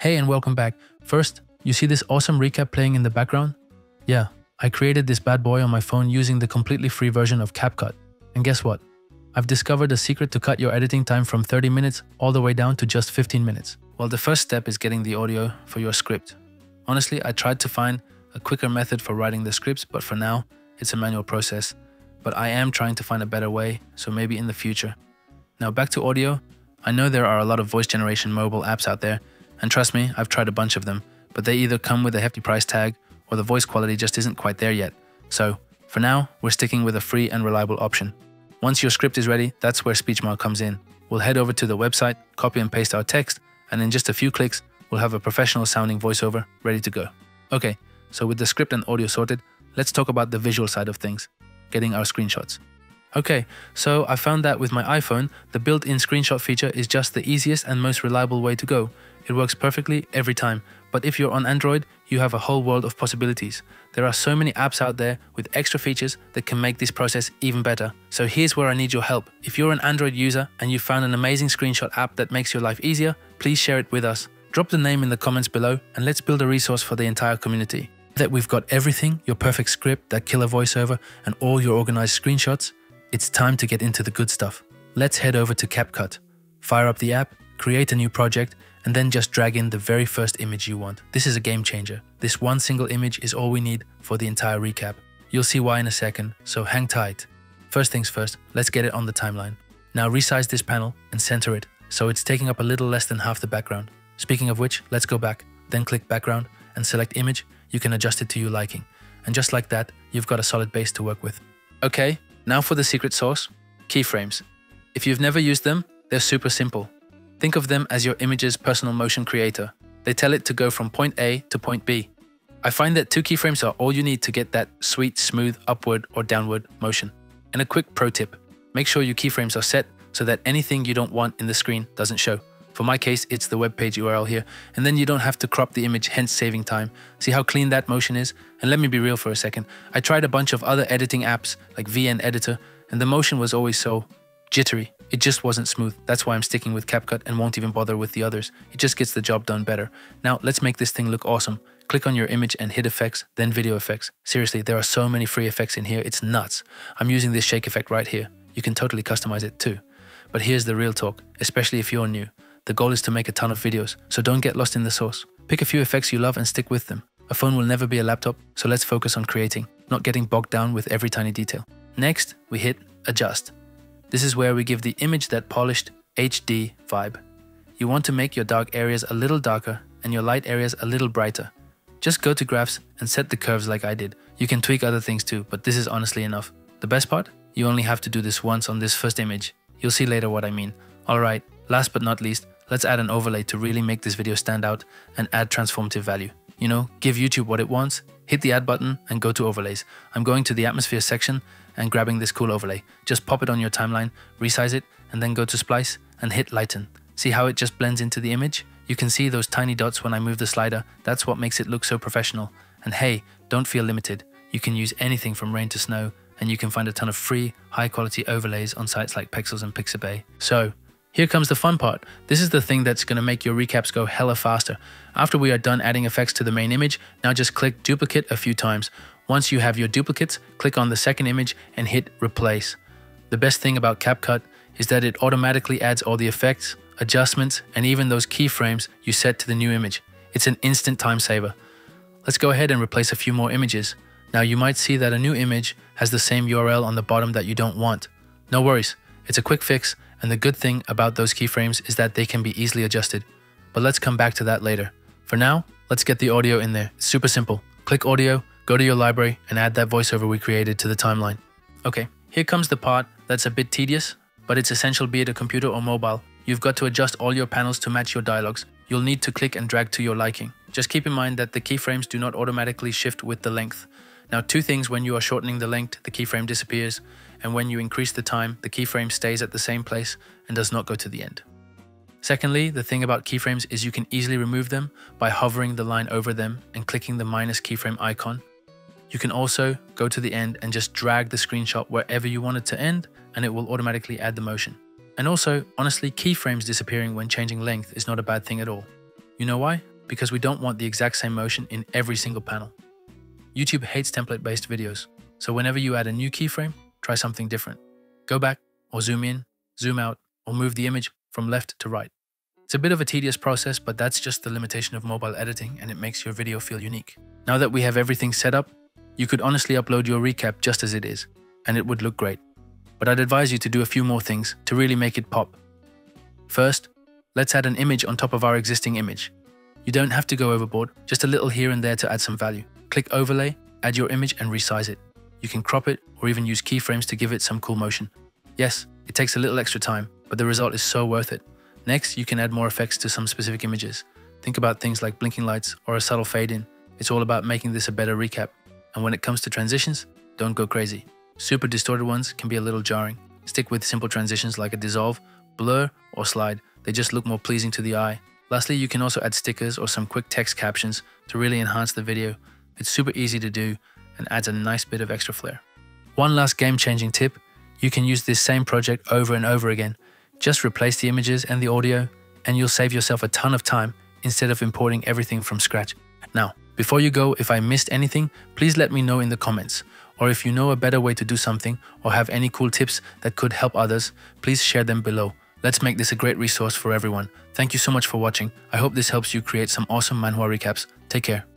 Hey and welcome back. First, you see this awesome recap playing in the background? Yeah, I created this bad boy on my phone using the completely free version of CapCut. And guess what? I've discovered a secret to cut your editing time from 30 minutes all the way down to just 15 minutes. Well, the first step is getting the audio for your script. Honestly, I tried to find a quicker method for writing the scripts, but for now, it's a manual process. But I am trying to find a better way, so maybe in the future. Now back to audio. I know there are a lot of voice generation mobile apps out there, and trust me, I've tried a bunch of them, but they either come with a hefty price tag or the voice quality just isn't quite there yet. So, for now, we're sticking with a free and reliable option. Once your script is ready, that's where Speechmark comes in. We'll head over to the website, copy and paste our text, and in just a few clicks, we'll have a professional sounding voiceover ready to go. Okay, so with the script and audio sorted, let's talk about the visual side of things, getting our screenshots. Okay, so I found that with my iPhone, the built-in screenshot feature is just the easiest and most reliable way to go. It works perfectly every time, but if you're on Android, you have a whole world of possibilities. There are so many apps out there with extra features that can make this process even better. So here's where I need your help. If you're an Android user and you found an amazing screenshot app that makes your life easier, please share it with us. Drop the name in the comments below and let's build a resource for the entire community. That we've got everything, your perfect script, that killer voiceover, and all your organized screenshots, it's time to get into the good stuff. Let's head over to CapCut. Fire up the app, create a new project, and then just drag in the very first image you want. This is a game changer. This one single image is all we need for the entire recap. You'll see why in a second, so hang tight. First things first, let's get it on the timeline. Now resize this panel and center it, so it's taking up a little less than half the background. Speaking of which, let's go back, then click background and select image. You can adjust it to your liking. And just like that, you've got a solid base to work with. Okay. Now for the secret sauce, keyframes. If you've never used them, they're super simple. Think of them as your image's personal motion creator. They tell it to go from point A to point B. I find that 2 keyframes are all you need to get that sweet, smooth, upward or downward motion. And a quick pro tip, make sure your keyframes are set so that anything you don't want in the screen doesn't show. For my case, it's the webpage URL here, and then you don't have to crop the image, hence saving time. See how clean that motion is? And let me be real for a second. I tried a bunch of other editing apps like VN Editor, and the motion was always so jittery. It just wasn't smooth. That's why I'm sticking with CapCut and won't even bother with the others. It just gets the job done better. Now let's make this thing look awesome. Click on your image and hit effects, then video effects. Seriously, there are so many free effects in here, it's nuts. I'm using this shake effect right here. You can totally customize it too. But here's the real talk, especially if you're new. The goal is to make a ton of videos, so don't get lost in the sauce. Pick a few effects you love and stick with them. A phone will never be a laptop, so let's focus on creating, not getting bogged down with every tiny detail. Next, we hit adjust. This is where we give the image that polished HD vibe. You want to make your dark areas a little darker and your light areas a little brighter. Just go to graphs and set the curves like I did. You can tweak other things too, but this is honestly enough. The best part? You only have to do this once on this first image. You'll see later what I mean. Alright, last but not least, let's add an overlay to really make this video stand out and add transformative value. You know, give YouTube what it wants, hit the add button and go to overlays. I'm going to the atmosphere section and grabbing this cool overlay. Just pop it on your timeline, resize it, and then go to splice and hit lighten. See how it just blends into the image? You can see those tiny dots when I move the slider. That's what makes it look so professional. And hey, don't feel limited. You can use anything from rain to snow, and you can find a ton of free, high quality overlays on sites like Pexels and Pixabay. So, here comes the fun part. This is the thing that's going to make your recaps go hella faster. After we are done adding effects to the main image, now just click duplicate a few times. Once you have your duplicates, click on the second image and hit replace. The best thing about CapCut is that it automatically adds all the effects, adjustments, and even those keyframes you set to the new image. It's an instant time saver. Let's go ahead and replace a few more images. Now you might see that a new image has the same URL on the bottom that you don't want. No worries, it's a quick fix. And the good thing about those keyframes is that they can be easily adjusted. But let's come back to that later. For now, let's get the audio in there. It's super simple. Click audio, go to your library, and add that voiceover we created to the timeline. Okay, here comes the part that's a bit tedious, but it's essential be it a computer or mobile. You've got to adjust all your panels to match your dialogues. You'll need to click and drag to your liking. Just keep in mind that the keyframes do not automatically shift with the length. Now two things: when you are shortening the length, the keyframe disappears, and when you increase the time, the keyframe stays at the same place and does not go to the end. Secondly, the thing about keyframes is you can easily remove them by hovering the line over them and clicking the minus keyframe icon. You can also go to the end and just drag the screenshot wherever you want it to end, and it will automatically add the motion. And also, honestly, keyframes disappearing when changing length is not a bad thing at all. You know why? Because we don't want the exact same motion in every single panel. YouTube hates template-based videos, so whenever you add a new keyframe, try something different. Go back, or zoom in, zoom out, or move the image from left to right. It's a bit of a tedious process, but that's just the limitation of mobile editing, and it makes your video feel unique. Now that we have everything set up, you could honestly upload your recap just as it is, and it would look great. But I'd advise you to do a few more things to really make it pop. First, let's add an image on top of our existing image. You don't have to go overboard, just a little here and there to add some value. Click overlay, add your image and resize it. You can crop it or even use keyframes to give it some cool motion. Yes, it takes a little extra time, but the result is so worth it. Next, you can add more effects to some specific images. Think about things like blinking lights or a subtle fade in. It's all about making this a better recap. And when it comes to transitions, don't go crazy. Super distorted ones can be a little jarring. Stick with simple transitions like a dissolve, blur or slide. They just look more pleasing to the eye. Lastly, you can also add stickers or some quick text captions to really enhance the video. It's super easy to do and adds a nice bit of extra flair. One last game-changing tip, you can use this same project over and over again. Just replace the images and the audio and you'll save yourself a ton of time instead of importing everything from scratch. Now, before you go, if I missed anything, please let me know in the comments. Or if you know a better way to do something or have any cool tips that could help others, please share them below. Let's make this a great resource for everyone. Thank you so much for watching. I hope this helps you create some awesome manhwa recaps. Take care.